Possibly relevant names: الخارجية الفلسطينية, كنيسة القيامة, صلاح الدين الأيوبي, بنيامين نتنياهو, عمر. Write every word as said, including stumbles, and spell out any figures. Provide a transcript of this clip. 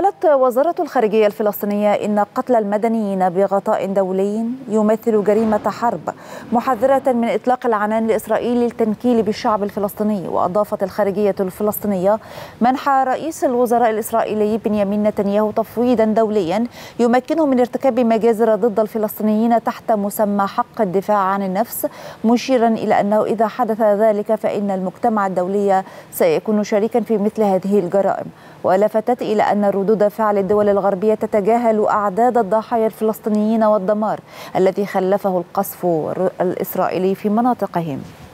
قالت وزارة الخارجية الفلسطينية إن قتل المدنيين بغطاء دولي يمثل جريمة حرب، محذرة من إطلاق العنان الإسرائيلي للتنكيل بالشعب الفلسطيني. وأضافت الخارجية الفلسطينية منح رئيس الوزراء الإسرائيلي بنيامين نتنياهو تفويضا دوليا يمكنه من ارتكاب مجازر ضد الفلسطينيين تحت مسمى حق الدفاع عن النفس، مشيرا إلى أنه إذا حدث ذلك فإن المجتمع الدولي سيكون شريكا في مثل هذه الجرائم. ولفتت إلى أن ردود فعل الدول الغربية تتجاهل أعداد الضحايا الفلسطينيين والدمار الذي خلفه القصف الإسرائيلي في مناطقهم.